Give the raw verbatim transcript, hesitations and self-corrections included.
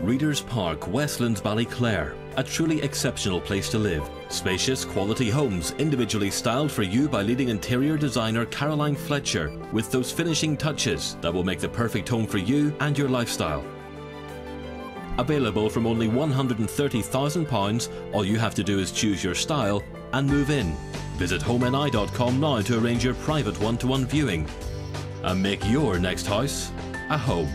Readers Park, Westlands Ballyclare, a truly exceptional place to live. Spacious, quality homes, individually styled for you by leading interior designer Caroline Fletcher, with those finishing touches that will make the perfect home for you and your lifestyle. Available from only one hundred and thirty thousand pounds, all you have to do is choose your style and move in. Visit holmni dot com now to arrange your private one-to-one viewing and make your next house a home.